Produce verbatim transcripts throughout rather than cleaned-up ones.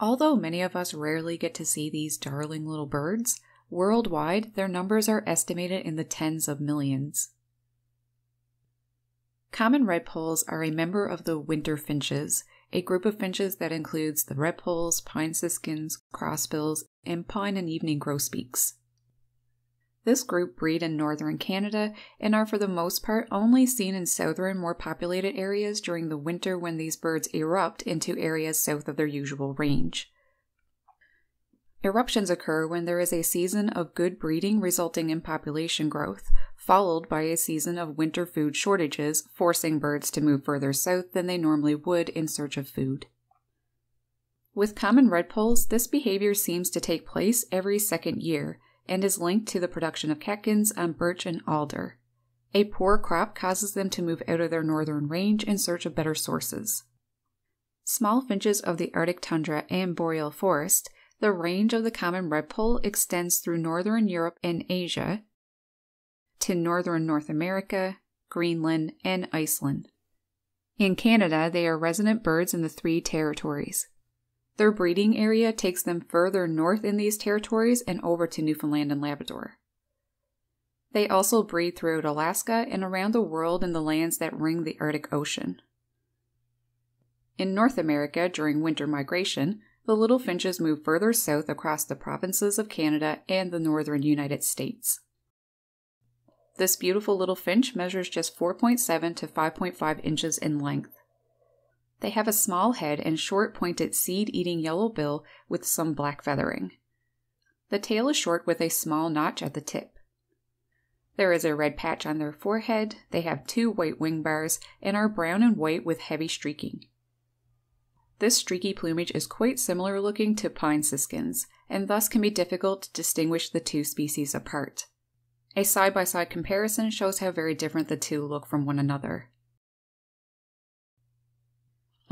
Although many of us rarely get to see these darling little birds, worldwide their numbers are estimated in the tens of millions. Common redpolls are a member of the winter finches, a group of finches that includes the redpolls, pine siskins, crossbills, and pine and evening grosbeaks. This group breed in northern Canada and are for the most part only seen in southern, more populated areas during the winter when these birds erupt into areas south of their usual range. Eruptions occur when there is a season of good breeding resulting in population growth, followed by a season of winter food shortages, forcing birds to move further south than they normally would in search of food. With common redpolls, this behavior seems to take place every second year, and is linked to the production of catkins on birch and alder. A poor crop causes them to move out of their northern range in search of better sources. Small finches of the Arctic tundra and boreal forest, the range of the common redpoll extends through northern Europe and Asia to northern North America, Greenland, and Iceland. In Canada, they are resident birds in the three territories. Their breeding area takes them further north in these territories and over to Newfoundland and Labrador. They also breed throughout Alaska and around the world in the lands that ring the Arctic Ocean. In North America, during winter migration, the little finches move further south across the provinces of Canada and the northern United States. This beautiful little finch measures just four point seven to five point five inches in length. They have a small head and short pointed seed-eating yellow bill with some black feathering. The tail is short with a small notch at the tip. There is a red patch on their forehead, they have two white wing bars, and are brown and white with heavy streaking. This streaky plumage is quite similar looking to pine siskins, and thus can be difficult to distinguish the two species apart. A side-by-side comparison shows how very different the two look from one another.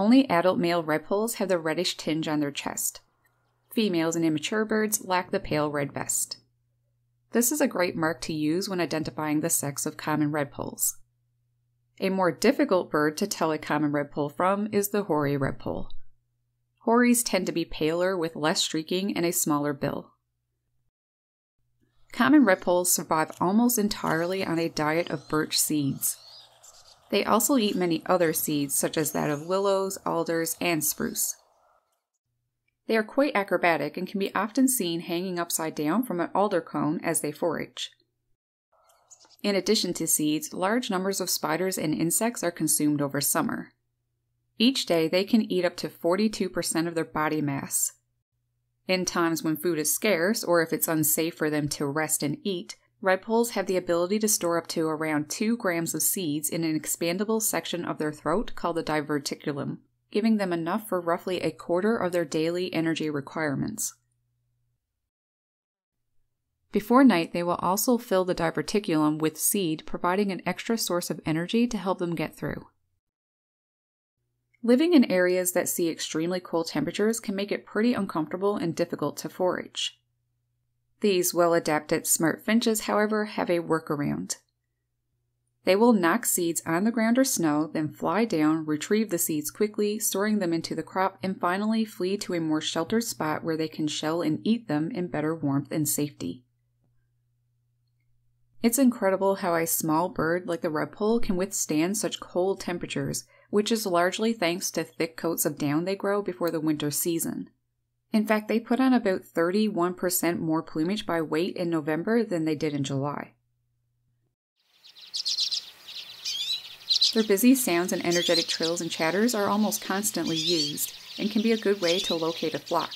Only adult male redpolls have the reddish tinge on their chest. Females and immature birds lack the pale red vest. This is a great mark to use when identifying the sex of common redpolls. A more difficult bird to tell a common redpoll from is the hoary redpoll. Hoaries tend to be paler with less streaking and a smaller bill. Common redpolls survive almost entirely on a diet of birch seeds. They also eat many other seeds, such as that of willows, alders, and spruce. They are quite acrobatic and can be often seen hanging upside down from an alder cone as they forage. In addition to seeds, large numbers of spiders and insects are consumed over summer. Each day, they can eat up to forty-two percent of their body mass. In times when food is scarce, or if it's unsafe for them to rest and eat, redpolls have the ability to store up to around two grams of seeds in an expandable section of their throat called the diverticulum, giving them enough for roughly a quarter of their daily energy requirements. Before night, they will also fill the diverticulum with seed, providing an extra source of energy to help them get through. Living in areas that see extremely cold temperatures can make it pretty uncomfortable and difficult to forage. These well-adapted smart finches, however, have a workaround. They will knock seeds on the ground or snow, then fly down, retrieve the seeds quickly, storing them into the crop, and finally flee to a more sheltered spot where they can shell and eat them in better warmth and safety. It's incredible how a small bird like the redpoll can withstand such cold temperatures, which is largely thanks to thick coats of down they grow before the winter season. In fact, they put on about thirty-one percent more plumage by weight in November than they did in July. Their busy sounds and energetic trills and chatters are almost constantly used, and can be a good way to locate a flock.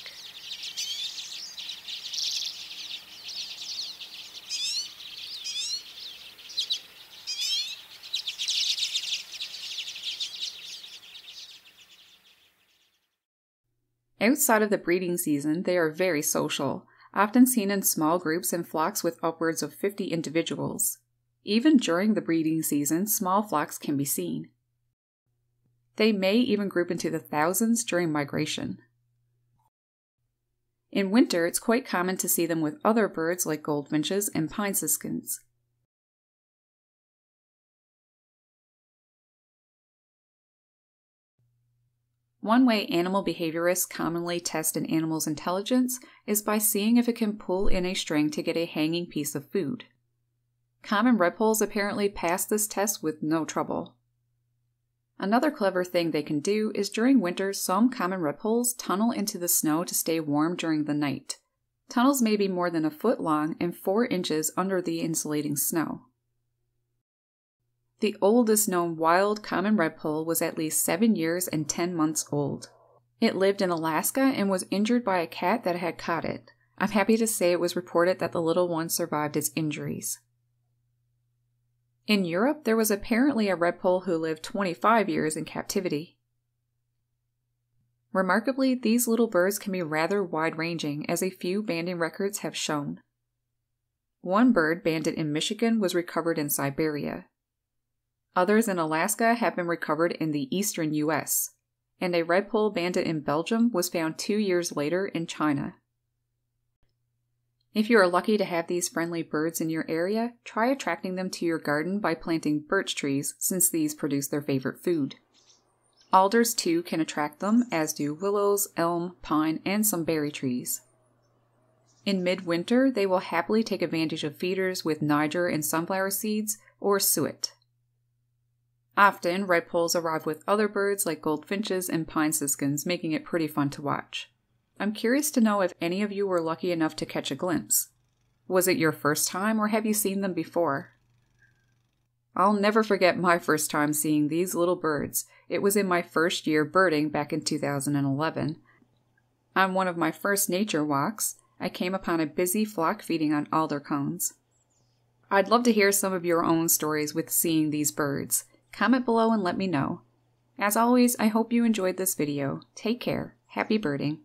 Outside of the breeding season, they are very social, often seen in small groups and flocks with upwards of fifty individuals. Even during the breeding season, small flocks can be seen. They may even group into the thousands during migration. In winter, it's quite common to see them with other birds like goldfinches and pine siskins. One way animal behaviorists commonly test an animal's intelligence is by seeing if it can pull in a string to get a hanging piece of food. Common redpolls apparently pass this test with no trouble. Another clever thing they can do is during winter, some common redpolls tunnel into the snow to stay warm during the night. Tunnels may be more than a foot long and four inches under the insulating snow. The oldest known wild common redpoll was at least seven years and ten months old. It lived in Alaska and was injured by a cat that had caught it. I'm happy to say it was reported that the little one survived its injuries. In Europe, there was apparently a redpoll who lived twenty-five years in captivity. Remarkably, these little birds can be rather wide-ranging, as a few banding records have shown. One bird banded in Michigan was recovered in Siberia. Others in Alaska have been recovered in the eastern U S, and a redpoll banded in Belgium was found two years later in China. If you are lucky to have these friendly birds in your area, try attracting them to your garden by planting birch trees, since these produce their favorite food. Alders, too, can attract them, as do willows, elm, pine, and some berry trees. In midwinter, they will happily take advantage of feeders with niger and sunflower seeds or suet. Often, redpolls arrive with other birds like goldfinches and pine siskins, making it pretty fun to watch. I'm curious to know if any of you were lucky enough to catch a glimpse. Was it your first time, or have you seen them before? I'll never forget my first time seeing these little birds. It was in my first year birding back in two thousand eleven. On one of my first nature walks, I came upon a busy flock feeding on alder cones. I'd love to hear some of your own stories with seeing these birds. Comment below and let me know. As always, I hope you enjoyed this video. Take care. Happy birding.